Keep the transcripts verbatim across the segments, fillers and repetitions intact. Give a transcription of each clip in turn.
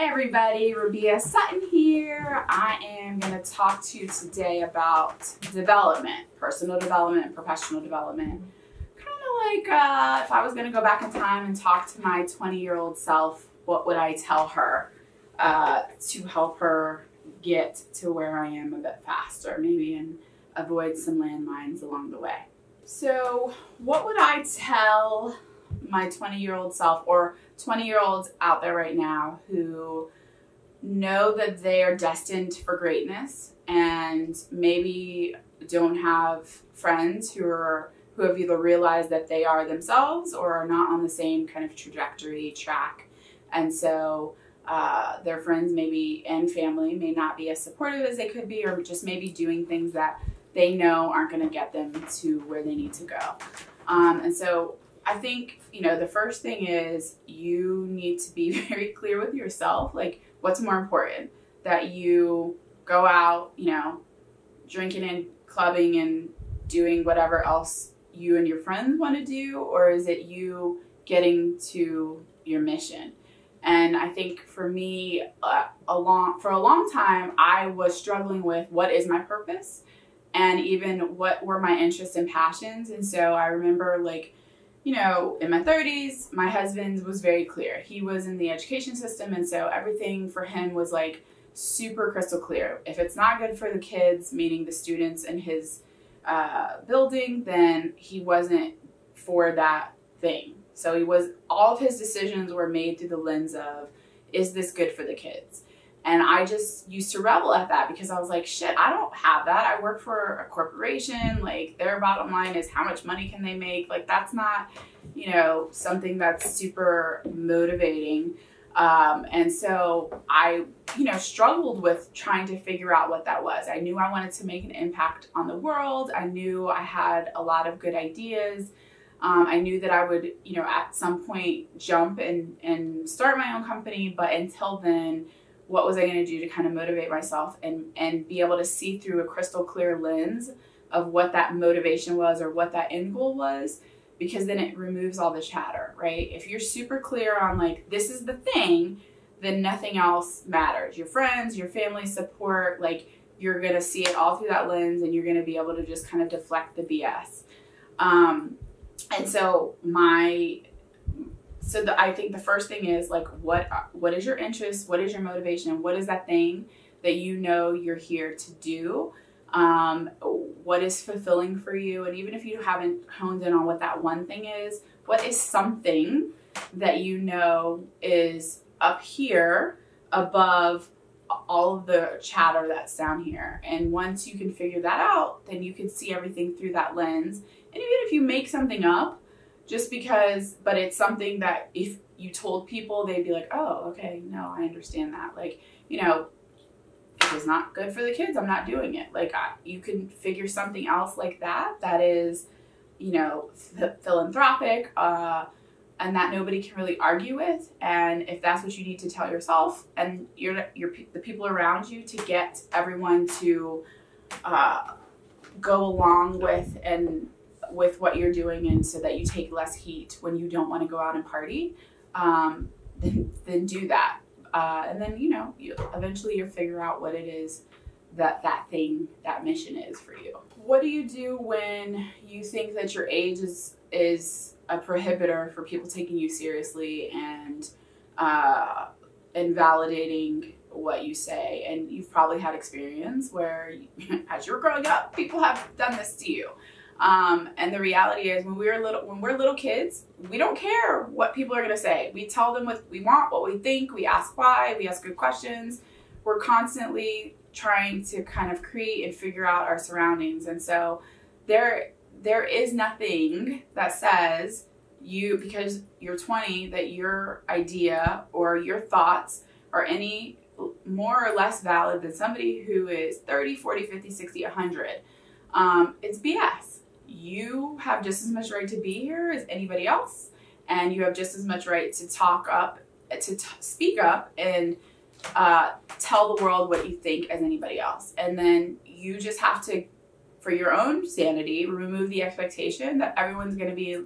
Hey everybody, Rabiah Sutton here. I am going to talk to you today about development, personal development, professional development. Kind of like uh, if I was going to go back in time and talk to my twenty-year-old self, what would I tell her uh, to help her get to where I am a bit faster, maybe, and avoid some landmines along the way. So what would I tell my twenty-year-old self or twenty-year-olds out there right now who know that they are destined for greatness and maybe don't have friends who are who have either realized that they are themselves or are not on the same kind of trajectory track, and so uh, their friends maybe and family may not be as supportive as they could be, or just maybe doing things that they know aren't going to get them to where they need to go. Um, and so I think, you know, the first thing is you need to be very clear with yourself, like what's more important, that you go out, you know, drinking and clubbing and doing whatever else you and your friends want to do, or is it you getting to your mission? And I think for me, uh, a long, for a long time, I was struggling with what is my purpose and even what were my interests and passions. And so I remember, like, you know, in my thirties, my husband was very clear. He was in the education system, and so everything for him was like super crystal clear. If it's not good for the kids, meaning the students in his uh, building, then he wasn't for that thing. So he was, all of his decisions were made through the lens of, is this good for the kids? And I just used to rebel at that because I was like, shit, I don't have that. I work for a corporation. Like, their bottom line is how much money can they make? Like, that's not, you know, something that's super motivating. Um, and so I, you know, struggled with trying to figure out what that was. I knew I wanted to make an impact on the world. I knew I had a lot of good ideas. Um, I knew that I would, you know, at some point jump and, and start my own company. But until then, what was I going to do to kind of motivate myself and, and be able to see through a crystal clear lens of what that motivation was or what that end goal was, because then it removes all the chatter, right? If you're super clear on, like, this is the thing, then nothing else matters. Your friends, your family support, like, you're going to see it all through that lens and you're going to be able to just kind of deflect the B S. Um, and so my... So the, I think the first thing is, like, what what is your interest? What is your motivation? And what is that thing that you know you're here to do? Um, what is fulfilling for you? And even if you haven't honed in on what that one thing is, what is something that you know is up here above all of the chatter that's down here? And once you can figure that out, then you can see everything through that lens. And even if you make something up, just because, but it's something that if you told people, they'd be like, oh, okay, no, I understand that. Like, you know, if it's not good for the kids, I'm not doing it. Like, I, you can figure something else like that, that is, you know, th philanthropic, uh, and that nobody can really argue with. And if that's what you need to tell yourself and your, your, the people around you to get everyone to uh, go along with and with what you're doing, and so that you take less heat when you don't want to go out and party, um, then, then do that. Uh, and then, you know, you, eventually you'll figure out what it is that that thing, that mission is for you. What do you do when you think that your age is, is a prohibitor for people taking you seriously and uh, invalidating what you say? And you've probably had experience where you, as you were growing up, people have done this to you. Um, and the reality is, when we were little, when we're little kids, we don't care what people are going to say. We tell them what we want, what we think. We ask why. We ask good questions. We're constantly trying to kind of create and figure out our surroundings. And so there, there is nothing that says you, because you're twenty, that your idea or your thoughts are any more or less valid than somebody who is thirty, forty, fifty, sixty, a hundred. Um, it's B S. You have just as much right to be here as anybody else, and you have just as much right to talk up, to t speak up and uh, tell the world what you think as anybody else. And then you just have to, for your own sanity, remove the expectation that everyone's going to be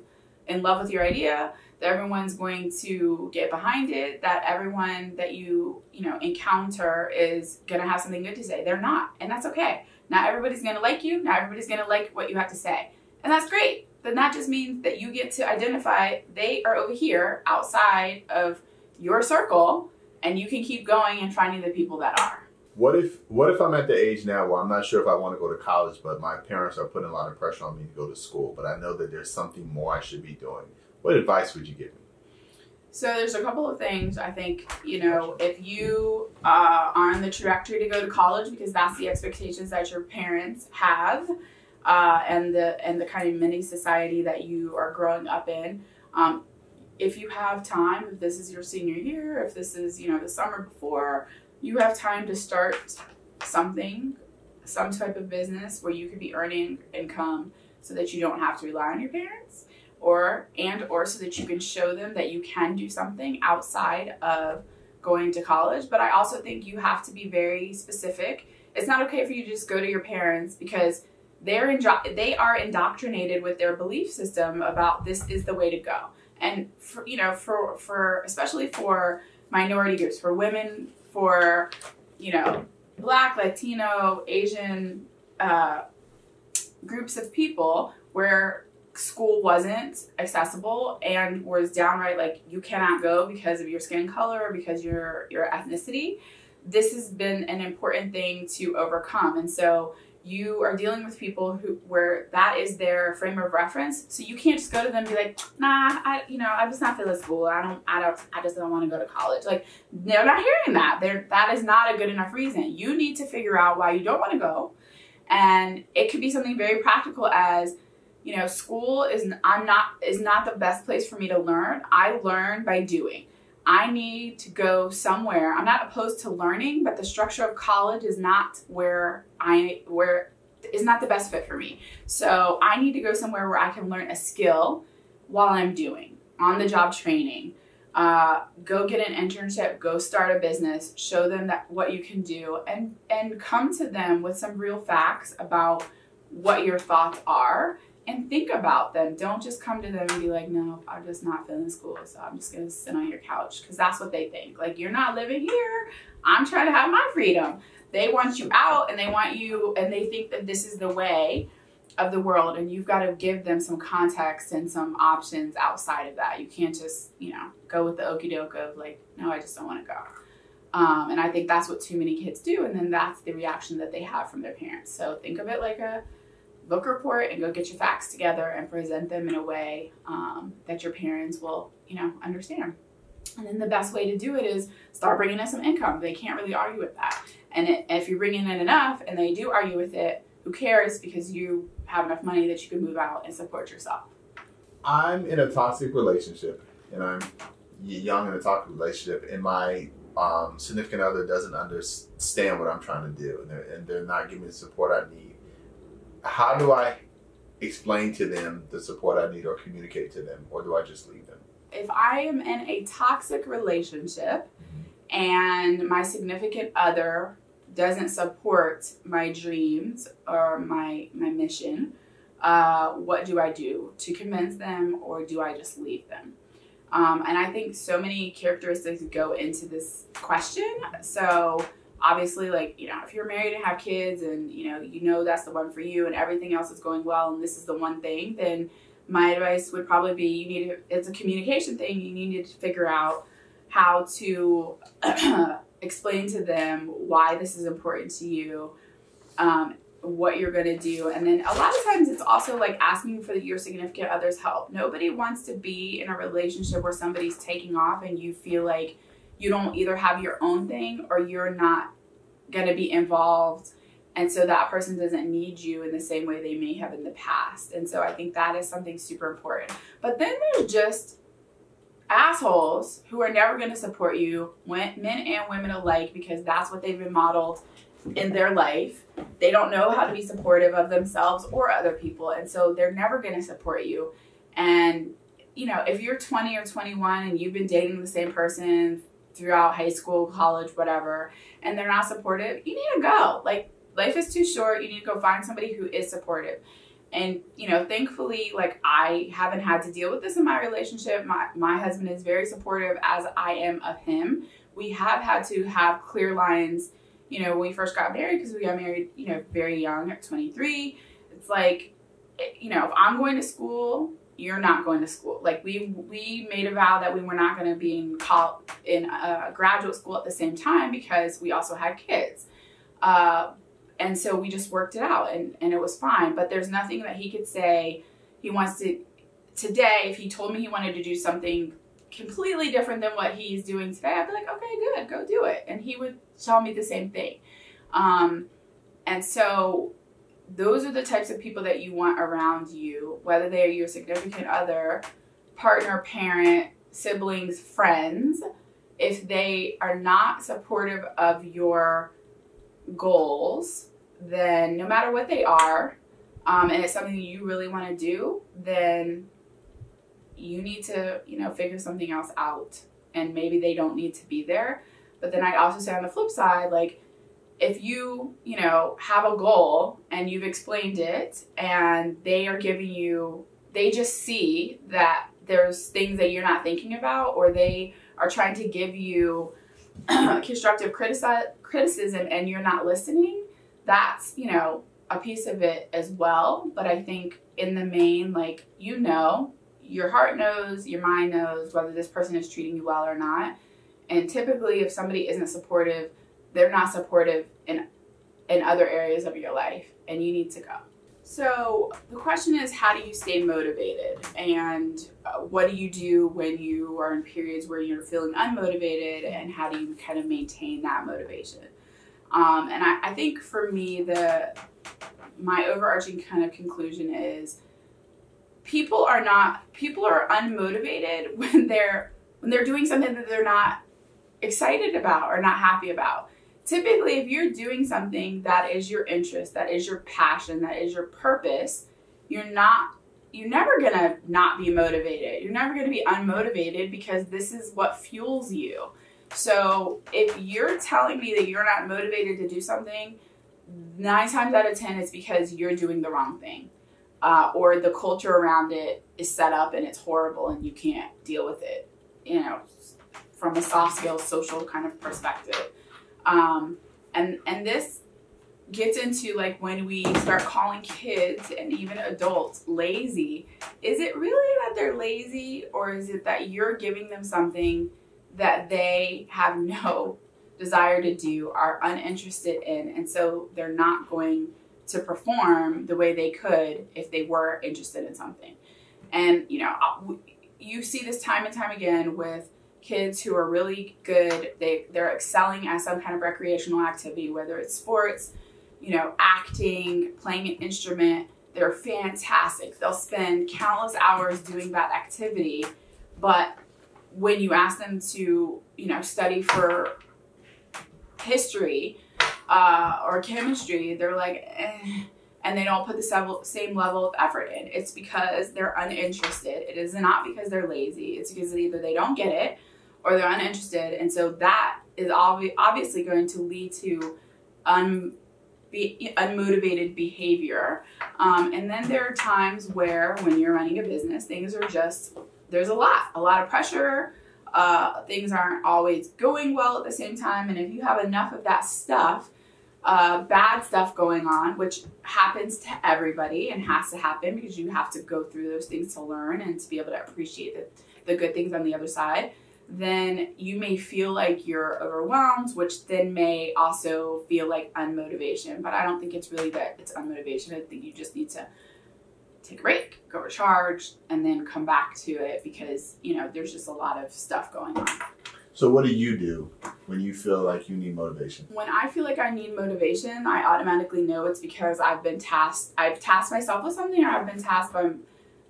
in love with your idea, that everyone's going to get behind it, that everyone that you, you know, encounter is going to have something good to say. They're not. And that's okay. Not everybody's going to like you. Not everybody's going to like what you have to say. And that's great. Then that just means that you get to identify they are over here outside of your circle, and you can keep going and finding the people that are. What if, what if I'm at the age now where I'm not sure if I want to go to college, but my parents are putting a lot of pressure on me to go to school, but I know that there's something more I should be doing. What advice would you give me? So there's a couple of things. I think, you know, if you uh, are on the trajectory to go to college because that's the expectations that your parents have, uh, and the and the kind of mini society that you are growing up in, um, if you have time, if this is your senior year, if this is, you know, the summer before, you have time to start something, some type of business where you could be earning income so that you don't have to rely on your parents. Or, and or so that you can show them that you can do something outside of going to college. But I also think you have to be very specific. It's not okay for you to just go to your parents because they're in, they are indoctrinated with their belief system about this is the way to go. And for, you know, for, for especially for minority groups, for women, for, you know, Black, Latino, Asian uh, groups of people where school wasn't accessible and was downright like you cannot go because of your skin color or because your your ethnicity. This has been an important thing to overcome, and so you are dealing with people who where that is their frame of reference. So you can't just go to them and be like, nah, I you know I'm just not feeling school. I don't I don't I just don't want to go to college. Like they're not hearing that. They're, that is not a good enough reason. You need to figure out why you don't want to go, and it could be something very practical as, you know, school is I'm not is not the best place for me to learn. I learn by doing. I need to go somewhere. I'm not opposed to learning, but the structure of college is not where I where is not the best fit for me. So I need to go somewhere where I can learn a skill while I'm doing on-the-job training. Uh, go get an internship. Go start a business. Show them that what you can do, and and come to them with some real facts about what your thoughts are. And think about them. Don't just come to them and be like, no, I'm just not feeling school, so I'm just going to sit on your couch. Because that's what they think. Like, you're not living here. I'm trying to have my freedom. They want you out, and they want you, and they think that this is the way of the world. And you've got to give them some context and some options outside of that. You can't just, you know, go with the okie doke of like, no, I just don't want to go. Um, and I think that's what too many kids do. And then that's the reaction that they have from their parents. So think of it like a book report and go get your facts together and present them in a way um, that your parents will, you know, understand. And then the best way to do it is start bringing in some income. They can't really argue with that. And it, if you bring in enough and they do argue with it, who cares, because you have enough money that you can move out and support yourself. I'm in a toxic relationship and I'm young in a toxic relationship and my um, significant other doesn't understand what I'm trying to do and they're, and they're not giving me the support I need. How do I explain to them the support I need or communicate to them, or do I just leave them? If I am in a toxic relationship and my significant other doesn't support my dreams or my, my mission, uh, what do I do to convince them, or do I just leave them? Um, and I think so many characteristics go into this question. So obviously, like, you know, if you're married and have kids and, you know, you know that's the one for you and everything else is going well and this is the one thing, then my advice would probably be you need to, it's a communication thing. You need to figure out how to explain to them why this is important to you, um, what you're going to do. And then a lot of times it's also like asking for your significant other's help. Nobody wants to be in a relationship where somebody's taking off and you feel like you don't either have your own thing or you're not going to be involved. And so that person doesn't need you in the same way they may have in the past. And so I think that is something super important. But then there's just assholes who are never going to support you, men and women alike, because that's what they've been modeled in their life. They don't know how to be supportive of themselves or other people. And so they're never going to support you. And, you know, if you're twenty or twenty-one and you've been dating the same person throughout high school, college, whatever, and they're not supportive, you need to go. Like, life is too short. You need to go find somebody who is supportive. And, you know, thankfully, like, I haven't had to deal with this in my relationship. My, my husband is very supportive, as I am of him. We have had to have clear lines, you know, when we first got married, because we got married, you know, very young at twenty-three. It's like, you know, if I'm going to school, you're not going to school. Like, we we made a vow that we were not going to be in college, in uh, graduate school at the same time, because we also had kids. Uh, and so we just worked it out, and, and it was fine. But there's nothing that he could say he wants to today. If he told me he wanted to do something completely different than what he's doing today, I'd be like, okay, good, go do it. And he would tell me the same thing. Um, and so those are the types of people that you want around you, whether they are your significant other, partner, parent, siblings, friends. If they are not supportive of your goals, then no matter what they are, um, and it's something you really want to do, then you need to, you know, figure something else out. And maybe they don't need to be there. But then I also say, on the flip side, like, if you, you know, have a goal and you've explained it, and they are giving you, they just see that there's things that you're not thinking about, or they are trying to give you constructive criticism and you're not listening, that's, you know, a piece of it as well. But I think in the main, like, you know, your heart knows, your mind knows whether this person is treating you well or not. And typically, if somebody isn't supportive, they're not supportive in, in other areas of your life, and you need to go. So the question is, how do you stay motivated? And uh, what do you do when you are in periods where you're feeling unmotivated, and how do you kind of maintain that motivation? Um, and I, I think for me, the my overarching kind of conclusion is, people are not, people are unmotivated when they're, when they're doing something that they're not excited about or not happy about. Typically, if you're doing something that is your interest, that is your passion, that is your purpose, you're not, you're never gonna not be motivated. You're never gonna be unmotivated, because this is what fuels you. So if you're telling me that you're not motivated to do something, nine times out of ten, it's because you're doing the wrong thing. Uh, or the culture around it is set up and it's horrible and you can't deal with it, you know, from a soft skill, social kind of perspective. Um, and, and this gets into, like, when we start calling kids and even adults lazy, is it really that they're lazy, or is it that you're giving them something that they have no desire to do, are uninterested in, and so they're not going to perform the way they could if they were interested in something? And, you know, you see this time and time again with kids who are really good, they, they're excelling at some kind of recreational activity, whether it's sports, you know, acting, playing an instrument. They're fantastic. They'll spend countless hours doing that activity. But when you ask them to, you know, study for history uh, or chemistry, they're like, eh, and they don't put the same level of effort in. It's because they're uninterested. It is not because they're lazy. It's because either they don't get it, or they're uninterested. And so that is obvi obviously going to lead to un be unmotivated behavior. Um, and then there are times where, when you're running a business, things are just, there's a lot, a lot of pressure. Uh, things aren't always going well at the same time. And if you have enough of that stuff, uh, bad stuff going on, which happens to everybody and has to happen, because you have to go through those things to learn and to be able to appreciate the, the good things on the other side, then you may feel like you're overwhelmed, which then may also feel like unmotivation. But I don't think it's really that it's unmotivation. I think you just need to take a break, go recharge, and then come back to it, because, you know, there's just a lot of stuff going on. So what do you do when you feel like you need motivation? When I feel like I need motivation, I automatically know it's because I've been tasked, I've tasked myself with something, or I've been tasked by,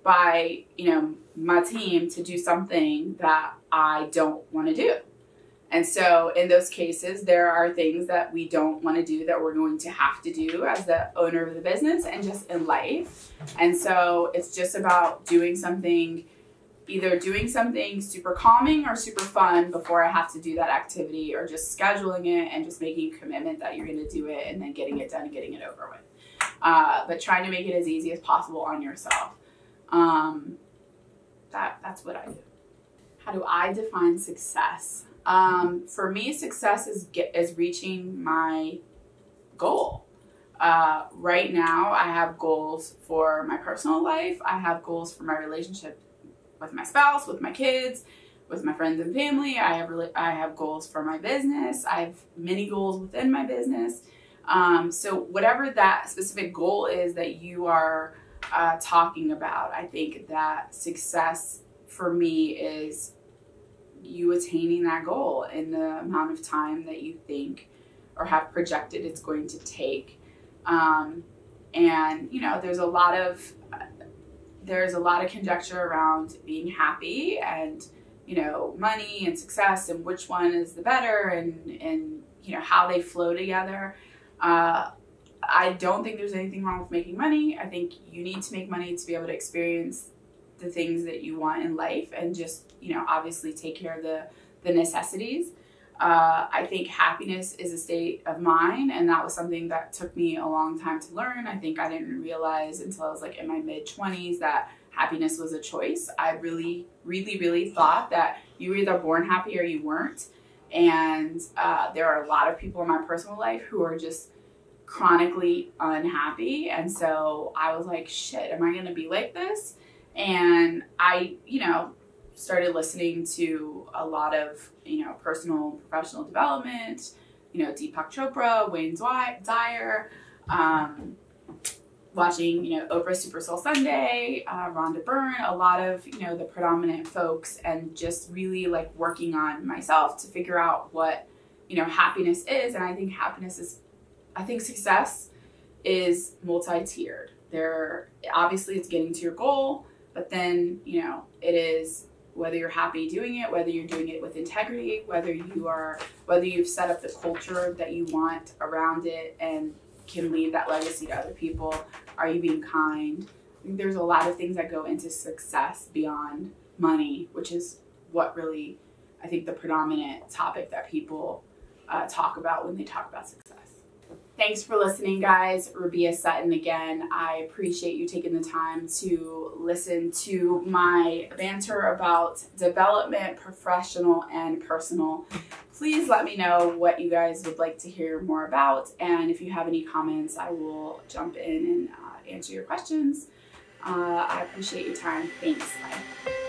by, you know, my team to do something that I don't want to do. And so in those cases, there are things that we don't want to do that we're going to have to do as the owner of the business and just in life. And so it's just about doing something, either doing something super calming or super fun before I have to do that activity, or just scheduling it and just making a commitment that you're going to do it, and then getting it done and getting it over with. uh, but trying to make it as easy as possible on yourself. Um, that, that's what I do. How do I define success? Um, for me, success is, get, is reaching my goal. Uh, right now, I have goals for my personal life. I have goals for my relationship with my spouse, with my kids, with my friends and family. I have, I have goals for my business. I have many goals within my business. Um, so whatever that specific goal is that you are uh, talking about, I think that success for me is you attaining that goal in the amount of time that you think or have projected it's going to take. Um, and you know, there's a lot of, uh, there's a lot of conjecture around being happy and, you know, money and success and which one is the better and, and, you know, how they flow together. Uh, I don't think there's anything wrong with making money. I think you need to make money to be able to experience the things that you want in life and just, you know, obviously take care of the, the necessities. Uh, I think happiness is a state of mind, and that was something that took me a long time to learn. I think I didn't realize until I was like in my mid twenties that happiness was a choice. I really, really, really thought that you were either born happy or you weren't. And uh, there are a lot of people in my personal life who are just chronically unhappy. And so I was like, shit, am I going to be like this? And I, you know, started listening to a lot of, you know, personal, professional development, you know, Deepak Chopra, Wayne Dyer, um, watching, you know, Oprah Super Soul Sunday, uh, Rhonda Byrne, a lot of, you know, the predominant folks, and just really like working on myself to figure out what, you know, happiness is. And I think happiness is, I think success is multi-tiered. There, obviously it's getting to your goal, but then, you know, it is whether you're happy doing it, whether you're doing it with integrity, whether you are, whether you've set up the culture that you want around it and can leave that legacy to other people. Are you being kind? I think there's a lot of things that go into success beyond money, which is what really, I think, the predominant topic that people uh, talk about when they talk about success. Thanks for listening, guys. Rabiah Sutton again. I appreciate you taking the time to listen to my banter about development, professional and personal. Please let me know what you guys would like to hear more about. And if you have any comments, I will jump in and uh, answer your questions. Uh, I appreciate your time. Thanks. Bye.